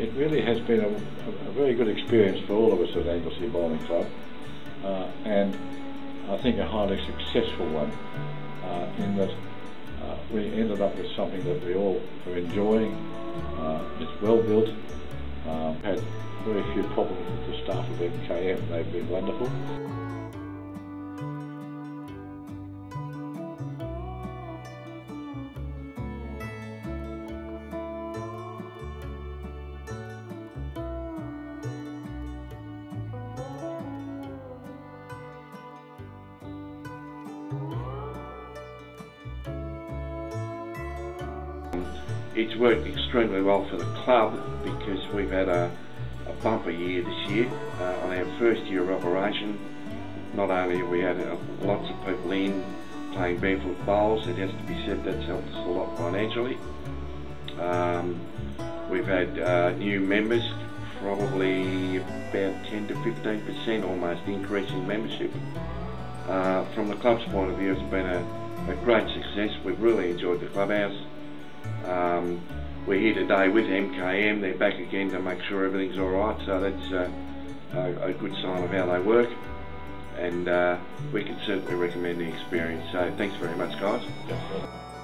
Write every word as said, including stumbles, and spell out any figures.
it really has been a, a very good experience for all of us at Anglesea Bowling Club, uh, and I think a highly successful one, uh, in that uh, we ended up with something that we all are enjoying. Uh, it's well built. Um, had very few problems with the staff of M K M. They've been wonderful. It's worked extremely well for the club because we've had a, a bumper year this year. Uh, on our first year of operation, not only have we had uh, lots of people in playing barefoot bowls, it has to be said that's helped us a lot financially. Um, we've had uh, new members, probably about ten to fifteen percent almost increase in membership. Uh, from the club's point of view, it's been a, a great success. We've really enjoyed the clubhouse. Um, we're here today with M K M. They're back again to make sure everything's alright, so that's uh, a, a good sign of how they work, and uh, we can certainly recommend the experience. So thanks very much, guys.